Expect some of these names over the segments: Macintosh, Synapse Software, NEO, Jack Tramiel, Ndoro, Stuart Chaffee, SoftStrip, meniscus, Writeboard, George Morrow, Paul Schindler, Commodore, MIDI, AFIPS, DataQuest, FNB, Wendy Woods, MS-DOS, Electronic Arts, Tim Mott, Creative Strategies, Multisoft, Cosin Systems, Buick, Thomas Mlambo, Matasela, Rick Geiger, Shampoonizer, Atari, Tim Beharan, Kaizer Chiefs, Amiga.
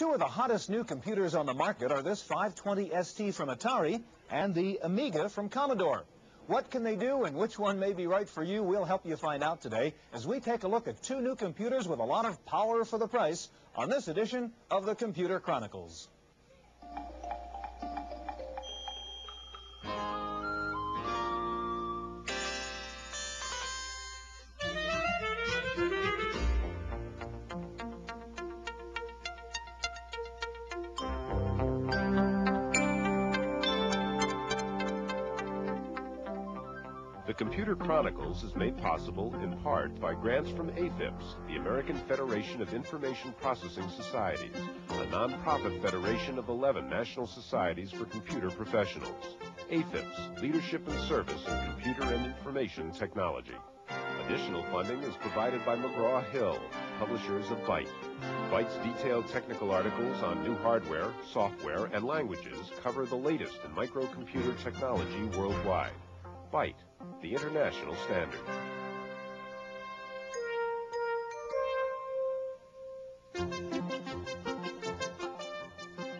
Two of the hottest new computers on the market are this 520 ST from Atari and the Amiga from Commodore. What can they do and which one may be right for you? We'll help you find out today as we take a look at two new computers with a lot of power for the price on this edition of the Computer Chronicles. Chronicles is made possible in part by grants from AFIPS, the American Federation of Information Processing Societies, a nonprofit federation of 11 national societies for computer professionals. AFIPS, leadership and service in computer and information technology. Additional funding is provided by McGraw-Hill, publishers of Byte. Byte's detailed technical articles on new hardware, software, and languages cover the latest in microcomputer technology worldwide. Byte, the international standard.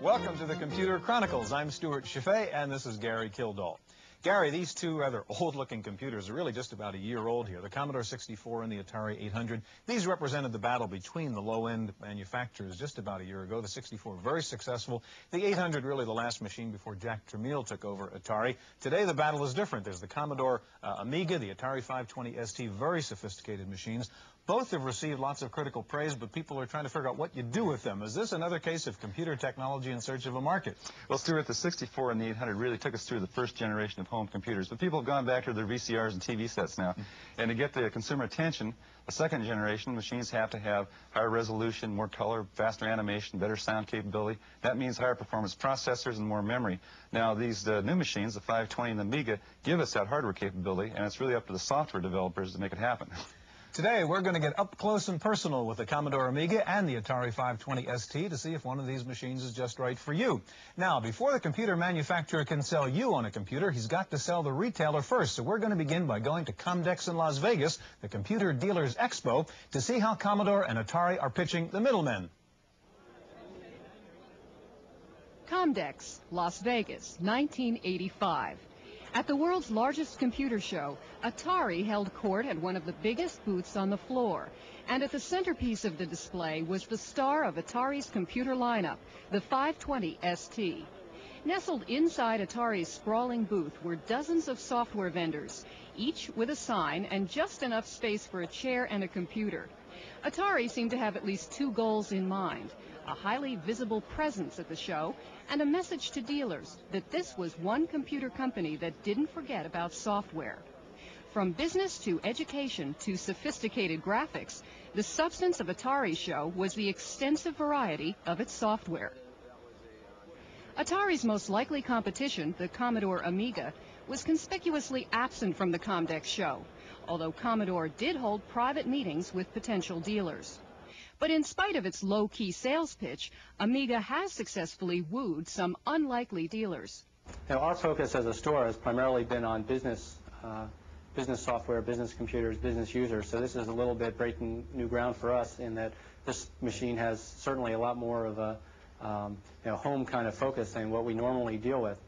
Welcome to the Computer Chronicles. I'm Stuart Chaffee, and this is Gary Kildall. Gary, these two rather old-looking computers are really just about a year old here, the Commodore 64 and the Atari 800. These represented the battle between the low-end manufacturers just about a year ago. The 64 very successful. The 800 really the last machine before Jack Tramiel took over Atari. Today the battle is different. There's the Commodore Amiga, the Atari 520 ST, very sophisticated machines. Both have received lots of critical praise, but people are trying to figure out what you do with them. Is this another case of computer technology in search of a market? Well, Stuart, the 64 and the 800 really took us through the first generation of home computers, but people have gone back to their VCRs and TV sets now. And to get the consumer attention, the second generation machines have to have higher resolution, more color, faster animation, better sound capability. That means higher performance processors and more memory. Now, these new machines, the 520 and the Amiga, give us that hardware capability, and it's really up to the software developers to make it happen. Today, we're going to get up close and personal with the Commodore Amiga and the Atari 520 ST to see if one of these machines is just right for you. Now, before the computer manufacturer can sell you on a computer, he's got to sell the retailer first. So we're going to begin by going to Comdex in Las Vegas, the Computer Dealers Expo, to see how Commodore and Atari are pitching the middlemen. Comdex, Las Vegas, 1985. At the world's largest computer show, Atari held court at one of the biggest booths on the floor. And at the centerpiece of the display was the star of Atari's computer lineup, the 520 ST. Nestled inside Atari's sprawling booth were dozens of software vendors, each with a sign and just enough space for a chair and a computer. Atari seemed to have at least two goals in mind: a highly visible presence at the show, and a message to dealers that this was one computer company that didn't forget about software. From business to education to sophisticated graphics, the substance of Atari's show was the extensive variety of its software. Atari's most likely competition, the Commodore Amiga, was conspicuously absent from the Comdex show, although Commodore did hold private meetings with potential dealers. But in spite of its low-key sales pitch, Amiga has successfully wooed some unlikely dealers. Now, our focus as a store has primarily been on business software, business computers, business users. So this is a little bit breaking new ground for us in that this machine has certainly a lot more of a home kind of focus than what we normally deal with.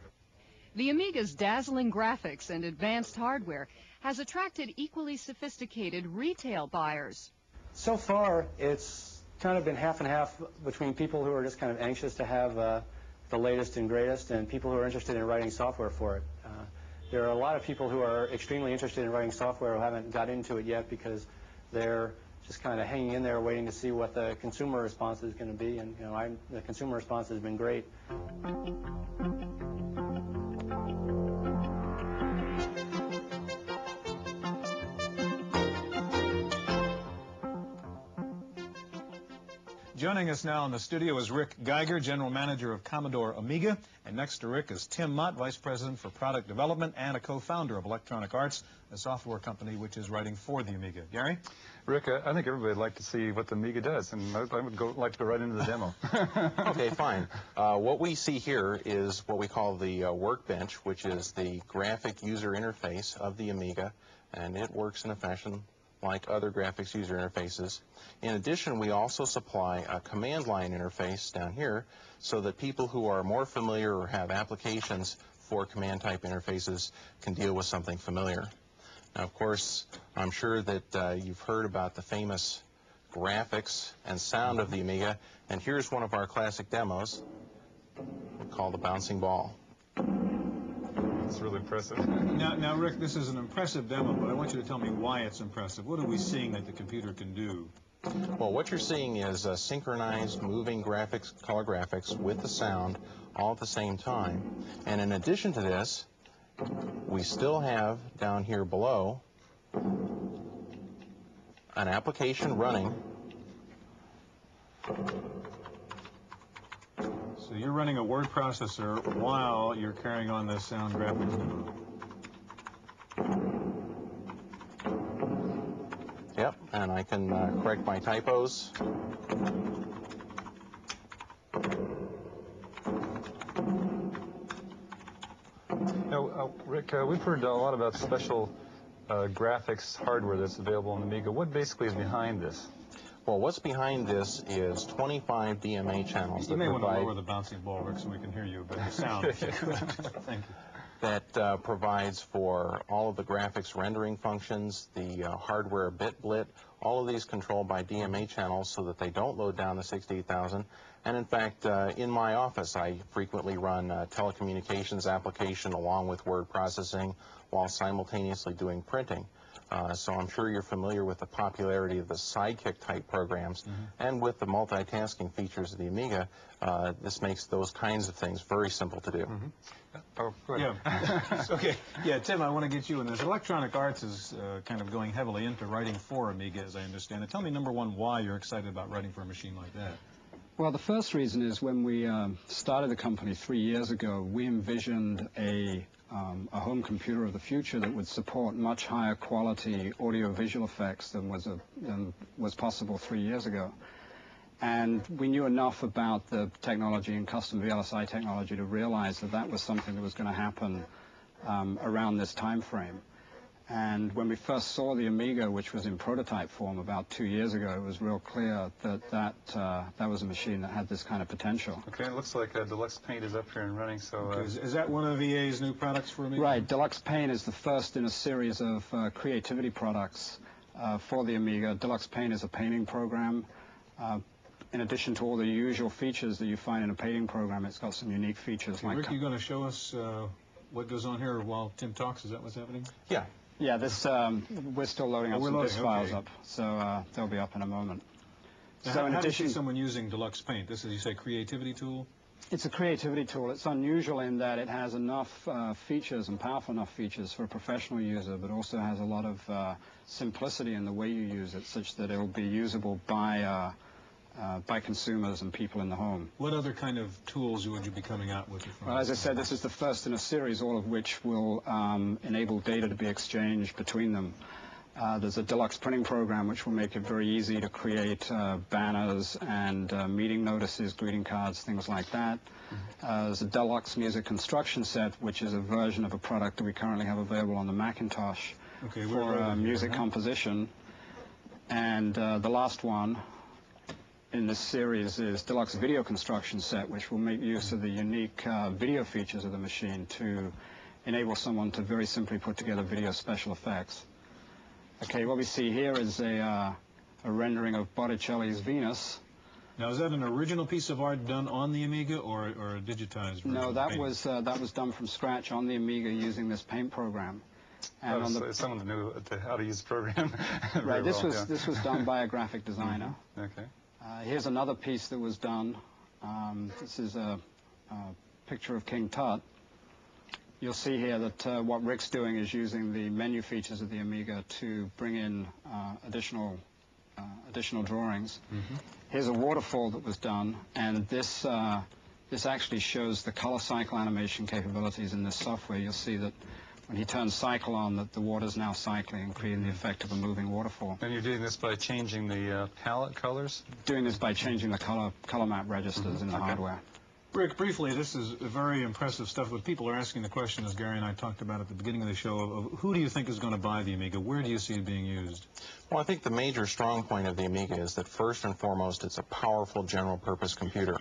The Amiga's dazzling graphics and advanced hardware has attracted equally sophisticated retail buyers. So far, it's kind of been half and half between people who are just kind of anxious to have the latest and greatest and people who are interested in writing software for it. There are a lot of people who are extremely interested in writing software who haven't got into it yet because they're just kind of hanging in there waiting to see what the consumer response is going to be, and the consumer response has been great. Joining us now in the studio is Rick Geiger, General Manager of Commodore Amiga, and next to Rick is Tim Mott, Vice President for Product Development and a co-founder of Electronic Arts, a software company which is writing for the Amiga. Gary? Rick, I think everybody would like to see what the Amiga does, and I would like to go right into the demo. Okay, fine. What we see here is what we call the workbench, which is the graphic user interface of the Amiga, and it works in a fashion like other graphics user interfaces. In addition, we also supply a command line interface down here so that people who are more familiar or have applications for command type interfaces can deal with something familiar. Now, of course, I'm sure that you've heard about the famous graphics and sound of the Amiga, and here's one of our classic demos called the Bouncing Ball. It's really impressive. Now, Rick, this is an impressive demo, but I want you to tell me why it's impressive. What are we seeing that the computer can do? Well, what you're seeing is synchronized moving graphics, color graphics, with the sound all at the same time. And in addition to this, we still have down here below an application running. So you're running a word processor while you're carrying on this sound graphics demo. Yep, and I can correct my typos. Now, Rick, we've heard a lot about special graphics hardware that's available on Amiga. What basically is behind this? Well, what's behind this is 25 DMA channels that provide... You may want to lower the bouncing ball, Rick, so we can hear you, but the sound... Thank you. That provides for all of the graphics rendering functions, the hardware bit blit, all of these controlled by DMA channels so that they don't load down the 68,000. And in fact, in my office, I frequently run a telecommunications application along with word processing while simultaneously doing printing. So I'm sure you're familiar with the popularity of the sidekick type programs, and with the multitasking features of the Amiga, this makes those kinds of things very simple to do. Oh, go ahead. Yeah. Okay. Yeah, Tim, I want to get you in this. Electronic Arts is kind of going heavily into writing for Amiga, as I understand it. Tell me, number one, why you're excited about writing for a machine like that. Well, the first reason is when we started the company 3 years ago, we envisioned a home computer of the future that would support much higher quality audio-visual effects than was possible 3 years ago. And we knew enough about the technology and custom VLSI technology to realize that that was something that was going to happen around this time frame. And when we first saw the Amiga, which was in prototype form about 2 years ago, it was real clear that that was a machine that had this kind of potential. Okay, it looks like Deluxe Paint is up here and running, so... Okay, is that one of EA's new products for Amiga? Right, Deluxe Paint is the first in a series of creativity products for the Amiga. Deluxe Paint is a painting program. In addition to all the usual features that you find in a painting program, it's got some unique features. Okay, like... Rick, you're going to show us what goes on here while Tim talks? Is that what's happening? Yeah. Yeah, this we're still loading up some disk files up, so they'll be up in a moment. Now, so in addition, do you see someone using Deluxe Paint? This is, you say, creativity tool? It's a creativity tool. It's unusual in that it has enough features and powerful enough features for a professional user, but also has a lot of simplicity in the way you use it, such that it will be usable by consumers and people in the home. What other kind of tools would you be coming out with? Well, as I said, this is the first in a series, all of which will enable data to be exchanged between them. There's a deluxe printing program which will make it very easy to create banners and meeting notices, greeting cards, things like that. There's a deluxe music construction set, which is a version of a product that we currently have available on the Macintosh for music composition. And the last one in this series is Deluxe Video Construction Set, which will make use of the unique video features of the machine to enable someone to very simply put together video special effects. Okay, what we see here is a rendering of Botticelli's Venus. Now, is that an original piece of art done on the Amiga or a digitized version? No, that was done from scratch on the Amiga using this paint program. And someone that knew how to use the program. Right, this was done by a graphic designer. Okay. Here's another piece that was done. This is a picture of King Tut. You'll see here that what Rick's doing is using the menu features of the Amiga to bring in additional drawings. Here's a waterfall that was done, and this actually shows the color cycle animation capabilities in this software. You'll see that when he turns cycle on, that the water's now cycling and creating the effect of a moving waterfall. And you're doing this by changing the palette colors? Doing this by changing the color map registers in the hardware. Rick, briefly, this is very impressive stuff, but people are asking the question, as Gary and I talked about at the beginning of the show, of who do you think is going to buy the Amiga? Where do you see it being used? Well, I think the major strong point of the Amiga is that first and foremost, it's a powerful general-purpose computer.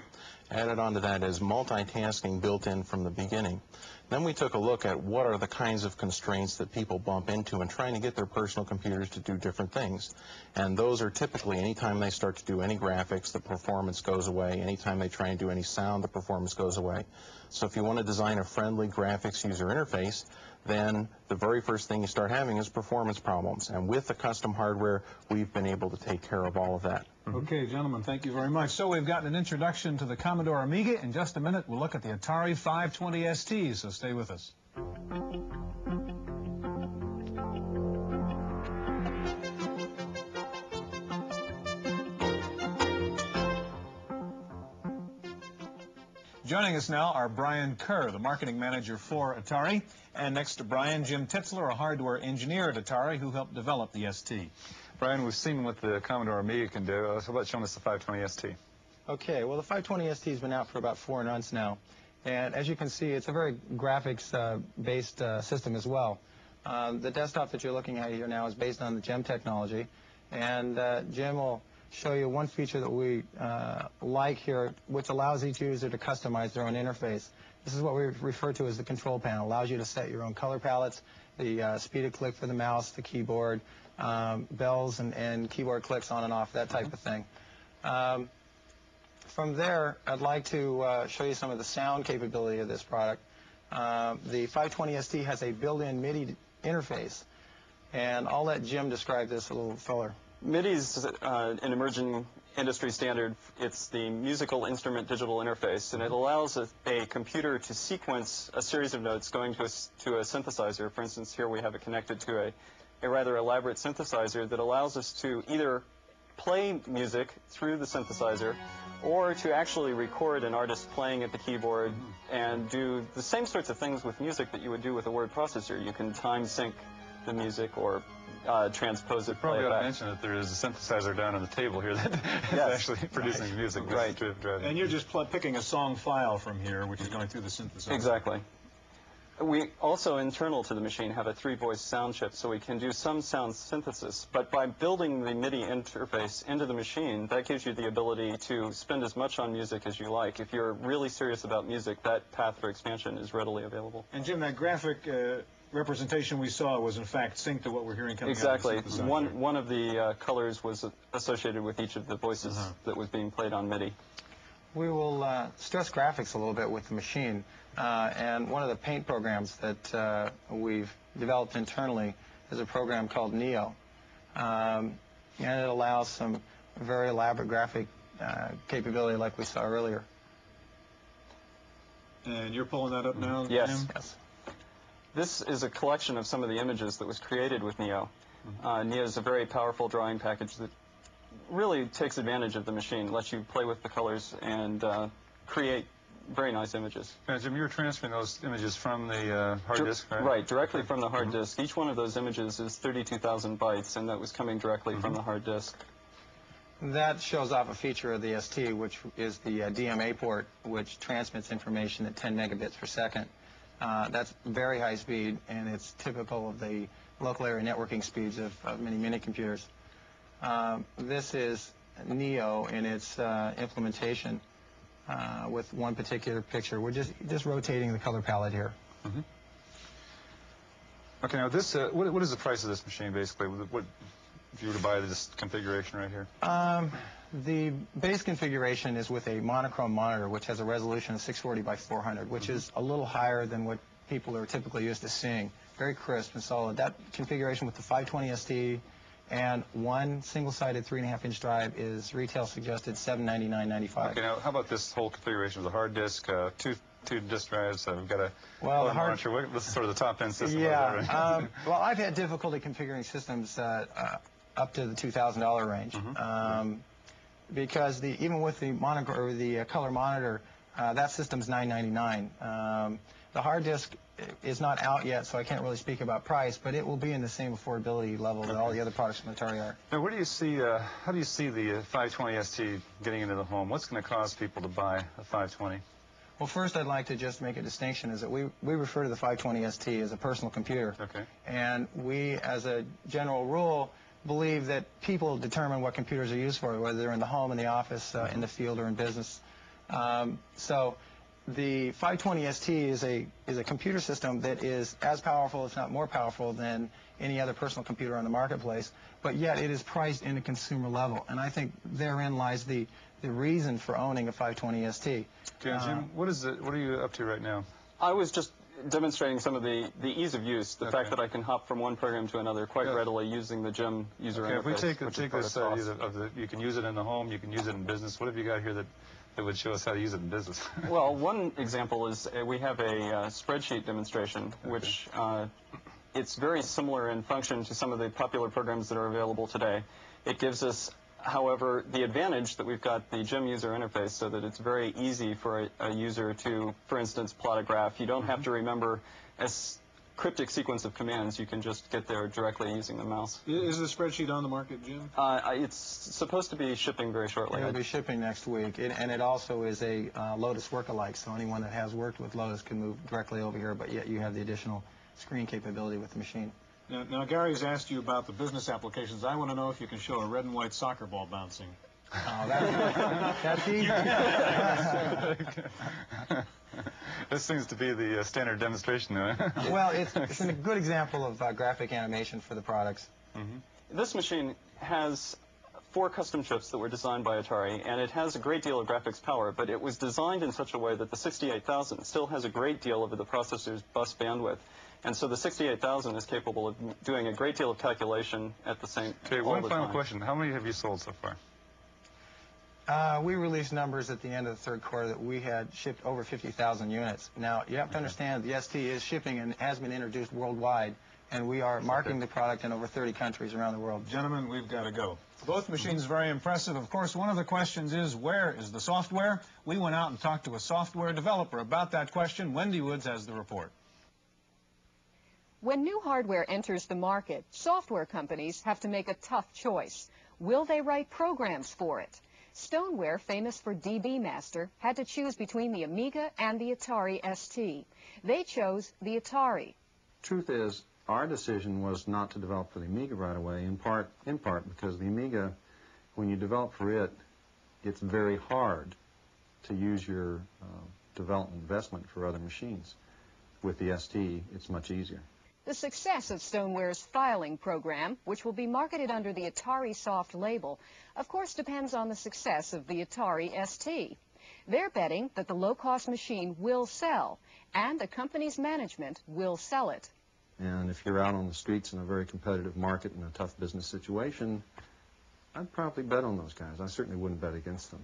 Added onto that is multitasking built in from the beginning. Then we took a look at what are the kinds of constraints that people bump into in trying to get their personal computers to do different things. And those are typically anytime they start to do any graphics, the performance goes away. Anytime they try and do any sound, the performance goes away. So if you want to design a friendly graphics user interface, then the very first thing you start having is performance problems. And with the custom hardware, we've been able to take care of all of that. Okay, gentlemen, thank you very much. So we've gotten an introduction to the Commodore Amiga. In just a minute, we'll look at the Atari 520 ST, so stay with us. Joining us now are Brian Kerr, the marketing manager for Atari, and next to Brian, Jim Titzler, a hardware engineer at Atari who helped develop the ST. Brian, we've seen what the Commodore Amiga can do. How about showing us the 520 ST? Okay, well, the 520 ST has been out for about 4 months now. And as you can see, it's a very graphics-based system as well. The desktop that you're looking at here now is based on the GEM technology. And Jim will show you one feature that we like here, which allows each user to customize their own interface. This is what we refer to as the control panel. It allows you to set your own color palettes, the speed of click for the mouse, the keyboard, bells and keyboard clicks on and off, that type of thing. From there, I'd like to show you some of the sound capability of this product. The 520 ST has a built-in MIDI interface, and I'll let Jim describe this a little fuller. MIDI is an emerging industry standard. It's the musical instrument digital interface, and it allows a computer to sequence a series of notes going to a synthesizer. For instance, here we have it connected to a rather elaborate synthesizer that allows us to either play music through the synthesizer or to actually record an artist playing at the keyboard and do the same sorts of things with music that you would do with a word processor. You can time sync the music or transpose it. You probably ought to mention that there is a synthesizer down on the table here that is actually producing music. Right. And you're just picking a song file from here, which is going through the synthesizer. Exactly. We also, internal to the machine, have a 3-voice sound chip, so we can do some sound synthesis. But by building the MIDI interface into the machine, that gives you the ability to spend as much on music as you like. If you're really serious about music, that path for expansion is readily available. And Jim, that graphic representation we saw was, in fact, synced to what we're hearing coming out of the synthesizer. Exactly. One of the colors was associated with each of the voices that was being played on MIDI. We will stress graphics a little bit with the machine. And one of the paint programs that we've developed internally is a program called NEO. And it allows some very elaborate graphic capability like we saw earlier. And you're pulling that up now? Yes. Yes. This is a collection of some of the images that was created with NEO. NEO is a very powerful drawing package that really takes advantage of the machine, lets you play with the colors and create very nice images. Now, Jim, you're transferring those images from the hard disk, right? Right, directly from the hard disk. Each one of those images is 32,000 bytes, and that was coming directly from the hard disk. That shows off a feature of the ST, which is the DMA port, which transmits information at 10 megabits per second. That's very high speed, and it's typical of the local area networking speeds of many minicomputers. This is NEO in its implementation. With one particular picture. We're just rotating the color palette here. Okay, now this, what is the price of this machine, basically? What if you were to buy this configuration right here? The base configuration is with a monochrome monitor, which has a resolution of 640 by 400, which is a little higher than what people are typically used to seeing. Very crisp and solid. That configuration with the 520 ST and one single-sided 3.5-inch drive is retail suggested $799.95. Okay, now how about this whole configuration of the hard disk, two disk drives? We've got a monitor. This is sort of the top-end system. Yeah. Well, I've had difficulty configuring systems up to the $2,000 range because even with the color monitor, that system's $999. The hard disk is not out yet, so I can't really speak about price, but it will be in the same affordability level that all the other products from Atari are. Now, where do you see, how do you see the 520 ST getting into the home? What's going to cause people to buy a 520? Well, first I'd like to just make a distinction is that we refer to the 520ST as a personal computer. Okay. And we, as a general rule, believe that people determine what computers are used for, whether they're in the home, in the office, in the field, or in business. So the 520ST is a computer system that is as powerful, if not more powerful, than any other personal computer on the marketplace, but yet it is priced in a consumer level. And I think therein lies the reason for owning a 520ST. Okay, Jim, what are you up to right now? I was just demonstrating some of the ease of use, the fact that I can hop from one program to another quite readily using the GEM user interface. Okay, if we take this idea of the, you can use it in the home, you can use it in business, what have you got here that would show us how to use it in business? Well, one example is we have a spreadsheet demonstration, which it's very similar in function to some of the popular programs that are available today. It gives us, however, the advantage that we've got the GEM user interface so that it's very easy for a user to, for instance, plot a graph. You don't have to remember a cryptic sequence of commands. You can just get there directly using the mouse. Is the spreadsheet on the market, Jim? It's supposed to be shipping very shortly. It'll be shipping next week. And it also is a Lotus workalike, so anyone that has worked with Lotus can move directly over here, but yet you have the additional screen capability with the machine. Now, Gary's asked you about the business applications. I want to know if you can show a red and white soccer ball bouncing. Oh, that's easy. This seems to be the standard demonstration, though. Well, it's a good example of graphic animation for the products. This machine has 4 custom chips that were designed by Atari, and it has a great deal of graphics power, but it was designed in such a way that the 68000 still has a great deal of the processor's bus bandwidth. And so the 68000 is capable of doing a great deal of calculation at the same time. Okay, one final question. How many have you sold so far? We released numbers at the end of the third quarter that we had shipped over 50,000 units. Now, you have to understand the ST is shipping and has been introduced worldwide. And we are marketing the product in over 30 countries around the world. Gentlemen, we've got to go. Both machines very impressive. Of course, one of the questions is, where is the software? We went out and talked to a software developer about that question. Wendy Woods has the report. When new hardware enters the market, software companies have to make a tough choice. Will they write programs for it? Stoneware, famous for DB Master, had to choose between the Amiga and the Atari ST. They chose the Atari. Truth is, our decision was not to develop for the Amiga right away, in part because the Amiga, when you develop for it, it's very hard to use your development investment for other machines. With the ST, it's much easier. The success of Stoneware's filing program, which will be marketed under the Atari Soft label, of course depends on the success of the Atari ST. They're betting that the low-cost machine will sell, and the company's management will sell it. And if you're out on the streets in a very competitive market in a tough business situation, I'd probably bet on those guys. I certainly wouldn't bet against them.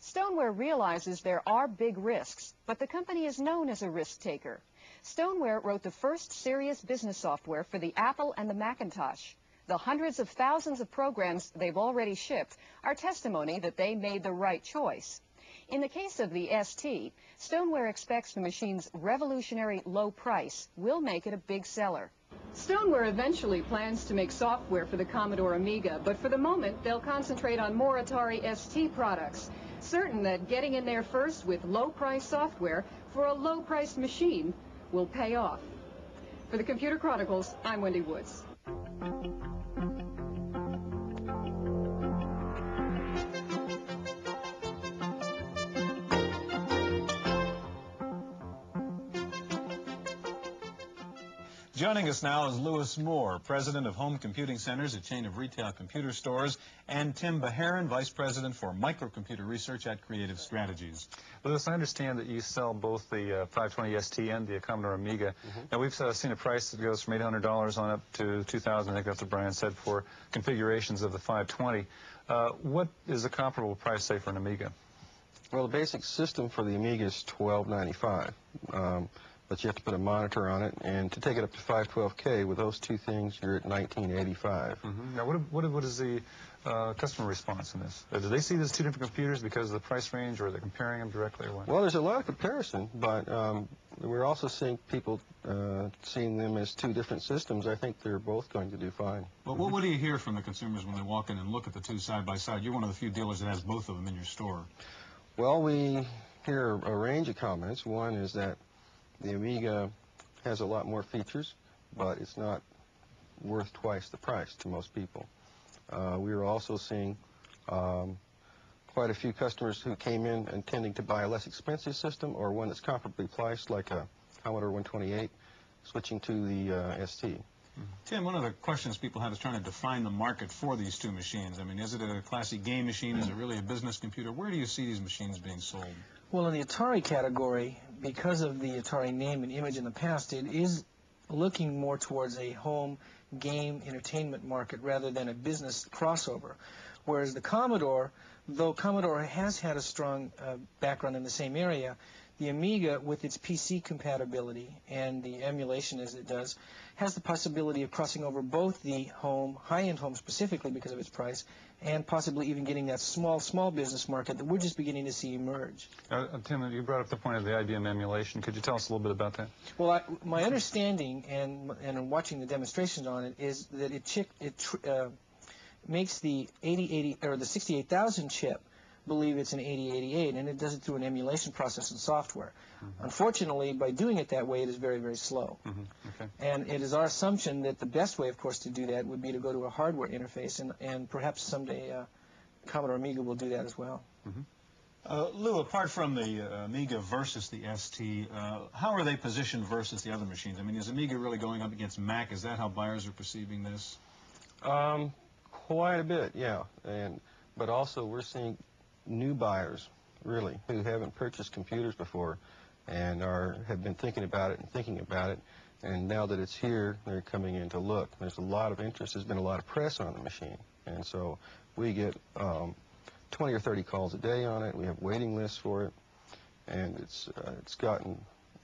Stoneware realizes there are big risks, but the company is known as a risk taker. Stoneware wrote the first serious business software for the Apple and the Macintosh. The hundreds of thousands of programs they've already shipped are testimony that they made the right choice. In the case of the ST, Stoneware expects the machine's revolutionary low price will make it a big seller. Stoneware eventually plans to make software for the Commodore Amiga, but for the moment they'll concentrate on more Atari ST products, certain that getting in there first with low-price software for a low-priced machine will pay off. For the Computer Chronicles, I'm Wendy Woods. Joining us now is Lewis Moore, president of Home Computing Centers, a chain of retail computer stores, and Tim Beharan, vice president for microcomputer research at Creative Strategies. Lewis, I understand that you sell both the 520ST and the Commodore Amiga. Now, we've seen a price that goes from $800 on up to $2,000, I think that's what Brian said, for configurations of the 520. What is a comparable price, say, for an Amiga? Well, the basic system for the Amiga is $1,295. But you have to put a monitor on it, and to take it up to 512K, with those two things, you're at $1,985. Now, what is the customer response in this? Do they see these two different computers because of the price range, or are they comparing them directly, or what? Well, there's a lot of comparison, but we're also seeing people seeing them as two different systems. I think they're both going to do fine. But what do you hear from the consumers when they walk in and look at the two side by side? You're one of the few dealers that has both of them in your store. Well, we here are a range of comments. One is that the Amiga has a lot more features, but it's not worth twice the price to most people. We were also seeing quite a few customers who came in intending to buy a less expensive system or one that's comparably priced, like a Commodore 128, switching to the ST. Tim, one of the questions people have is trying to define the market for these two machines. I mean, is it a classic game machine? Is it really a business computer? Where do you see these machines being sold? Well, in the Atari category, because of the Atari name and image in the past, it is looking more towards a home game entertainment market rather than a business crossover. Whereas the Commodore, though Commodore has had a strong background in the same area, the Amiga, with its PC compatibility and the emulation as it does, has the possibility of crossing over both the home, high-end home specifically because of its price, and possibly even getting that small business market that we're just beginning to see emerge. Tim, you brought up the point of the IBM emulation. Could you tell us a little bit about that? Well, my understanding, and watching the demonstrations on it, is that it makes the 8080 or the 68,000 chip believe it's an 8088, and it does it through an emulation process in software. Unfortunately, by doing it that way, it is very, very slow. Okay. And it is our assumption that the best way, of course, to do that would be to go to a hardware interface, and perhaps someday Commodore Amiga will do that as well. Lou, apart from the Amiga versus the ST, how are they positioned versus the other machines? I mean, is Amiga really going up against Mac? Is that how buyers are perceiving this? Quite a bit, yeah. But also, we're seeing new buyers, really, who haven't purchased computers before and have been thinking about it, and now that it's here, they're coming in to look. There's a lot of interest. There's been a lot of press on the machine, and so we get 20 or 30 calls a day on it. We have waiting lists for it, and it's gotten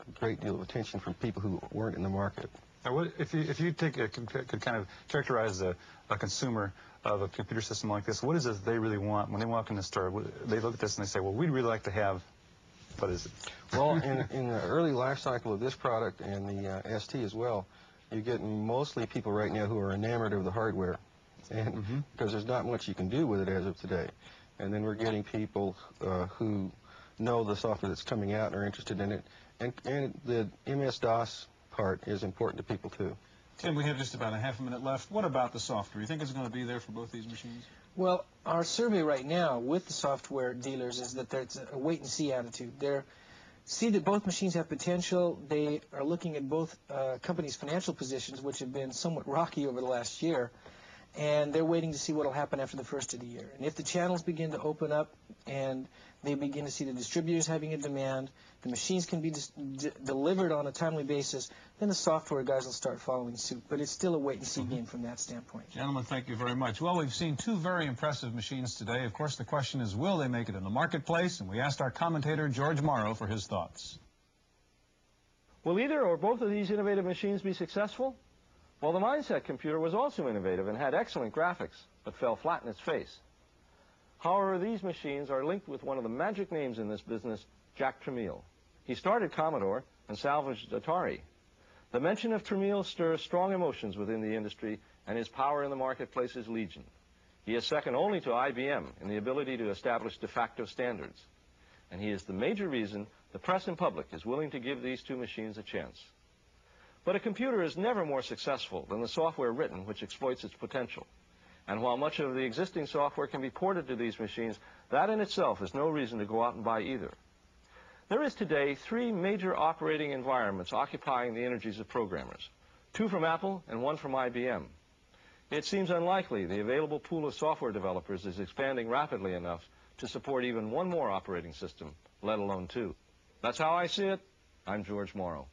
a great deal of attention from people who weren't in the market. Now, if you could kind of characterize a consumer of a computer system like this, what is it they really want when they walk in the store? They look at this and they say, well, we'd really like to have, what is it? Well, in the early life cycle of this product and the ST as well, you're getting mostly people right now who are enamored of the hardware, and because there's not much you can do with it as of today. And then we're getting people who know the software that's coming out and are interested in it, and the MS-DOS part is important to people too. Tim, we have just about a half a minute left. What about the software? You think it's going to be there for both these machines? Well, our survey right now with the software dealers is that there's a wait-and-see attitude. They see that both machines have potential. They are looking at both companies' financial positions, which have been somewhat rocky over the last year, and they're waiting to see what will happen after the first of the year. And if the channels begin to open up and they begin to see the distributors having a demand, the machines can be delivered on a timely basis, then the software guys will start following suit. But it's still a wait-and-see game from that standpoint. Gentlemen, thank you very much. Well, we've seen two very impressive machines today. Of course, the question is, will they make it in the marketplace? And we asked our commentator, George Morrow, for his thoughts. Will either or both of these innovative machines be successful? Well, the Mindset computer was also innovative and had excellent graphics, but fell flat in its face. However, these machines are linked with one of the magic names in this business, Jack Tramiel. He started Commodore and salvaged Atari. The mention of Tramiel stirs strong emotions within the industry, and his power in the marketplace is legion. He is second only to IBM in the ability to establish de facto standards. And he is the major reason the press and public is willing to give these two machines a chance. But a computer is never more successful than the software written which exploits its potential. And while much of the existing software can be ported to these machines, that in itself is no reason to go out and buy either. There is today 3 major operating environments occupying the energies of programmers, 2 from Apple and 1 from IBM. It seems unlikely the available pool of software developers is expanding rapidly enough to support even 1 more operating system, let alone 2. That's how I see it. I'm George Morrow.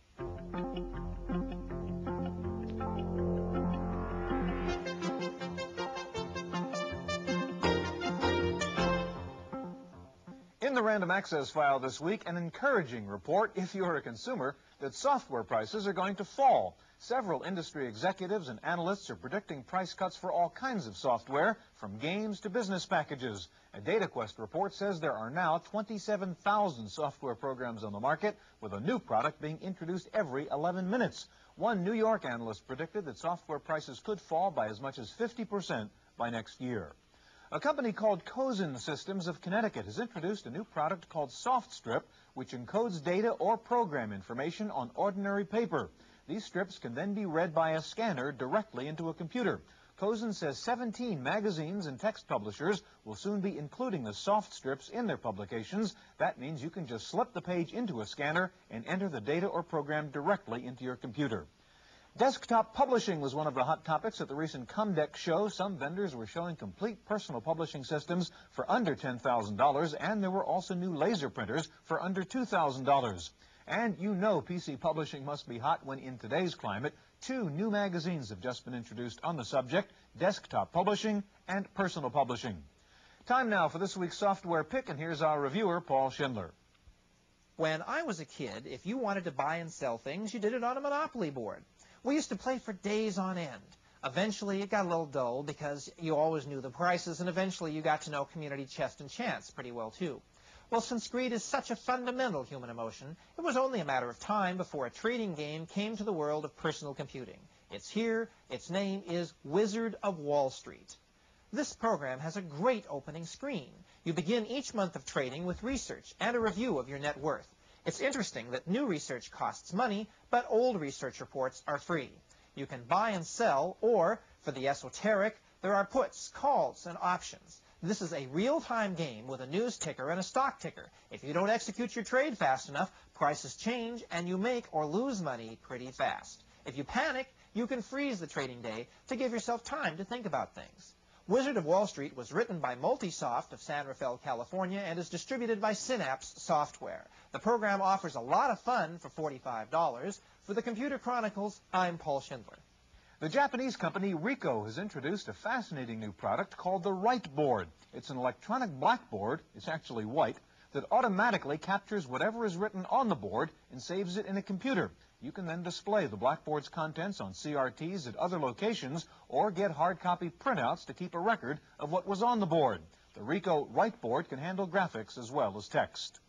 In the Random Access file this week, an encouraging report, if you're a consumer, that software prices are going to fall. Several industry executives and analysts are predicting price cuts for all kinds of software, from games to business packages. A DataQuest report says there are now 27,000 software programs on the market, with a new product being introduced every 11 minutes. One New York analyst predicted that software prices could fall by as much as 50% by next year. A company called Cosin Systems of Connecticut has introduced a new product called SoftStrip, which encodes data or program information on ordinary paper. These strips can then be read by a scanner directly into a computer. Cosin says 17 magazines and text publishers will soon be including the soft strips in their publications. That means you can just slip the page into a scanner and enter the data or program directly into your computer. Desktop publishing was one of the hot topics at the recent Comdex show. Some vendors were showing complete personal publishing systems for under $10,000, and there were also new laser printers for under $2,000. And you know PC publishing must be hot when, in today's climate, two new magazines have just been introduced on the subject: desktop publishing and personal publishing. Time now for this week's software pick, and here's our reviewer, Paul Schindler. When I was a kid, if you wanted to buy and sell things, you did it on a Monopoly board. We used to play for days on end. Eventually, it got a little dull because you always knew the prices, and eventually you got to know community chess and chance pretty well, too. Well, since greed is such a fundamental human emotion, it was only a matter of time before a trading game came to the world of personal computing. It's here. Its name is Wizard of Wall Street. This program has a great opening screen. You begin each month of trading with research and a review of your net worth. It's interesting that new research costs money, but old research reports are free. You can buy and sell, or, for the esoteric, there are puts, calls, and options. This is a real-time game with a news ticker and a stock ticker. If you don't execute your trade fast enough, prices change, and you make or lose money pretty fast. If you panic, you can freeze the trading day to give yourself time to think about things. Wizard of Wall Street was written by Multisoft of San Rafael, California, and is distributed by Synapse Software. The program offers a lot of fun for $45. For the Computer Chronicles, I'm Paul Schindler. The Japanese company Ricoh has introduced a fascinating new product called the Writeboard. It's an electronic blackboard, it's actually white, that automatically captures whatever is written on the board and saves it in a computer. You can then display the blackboard's contents on CRTs at other locations or get hard copy printouts to keep a record of what was on the board. The Ricoh Writeboard can handle graphics as well as text.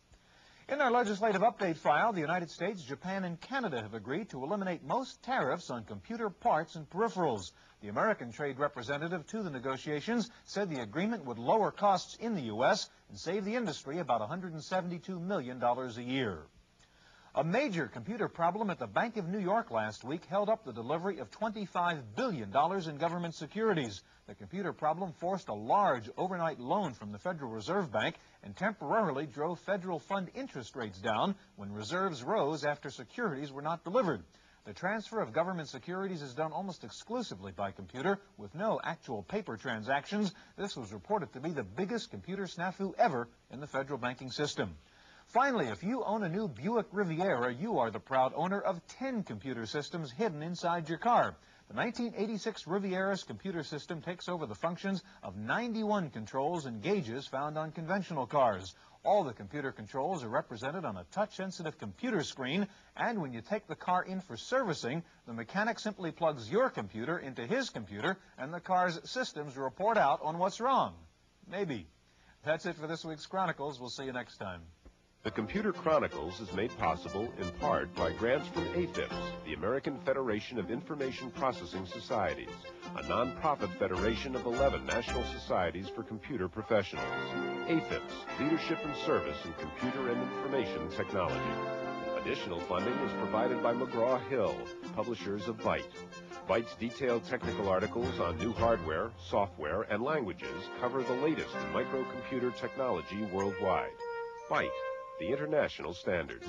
In our legislative update file, the United States, Japan, and Canada have agreed to eliminate most tariffs on computer parts and peripherals. The American trade representative to the negotiations said the agreement would lower costs in the U.S. and save the industry about $172 million a year. A major computer problem at the Bank of New York last week held up the delivery of $25 billion in government securities. The computer problem forced a large overnight loan from the Federal Reserve Bank and temporarily drove federal fund interest rates down when reserves rose after securities were not delivered. The transfer of government securities is done almost exclusively by computer, with no actual paper transactions. This was reported to be the biggest computer snafu ever in the federal banking system. Finally, if you own a new Buick Riviera, you are the proud owner of 10 computer systems hidden inside your car. The 1986 Riviera's computer system takes over the functions of 91 controls and gauges found on conventional cars. All the computer controls are represented on a touch-sensitive computer screen, and when you take the car in for servicing, the mechanic simply plugs your computer into his computer, and the car's systems report out on what's wrong. Maybe. That's it for this week's Chronicles. We'll see you next time. The Computer Chronicles is made possible in part by grants from AFIPS, the American Federation of Information Processing Societies, a nonprofit federation of 11 national societies for computer professionals. AFIPS, leadership and service in computer and information technology. Additional funding is provided by McGraw-Hill, publishers of Byte. Byte's detailed technical articles on new hardware, software, and languages cover the latest in microcomputer technology worldwide. Byte, the international standard.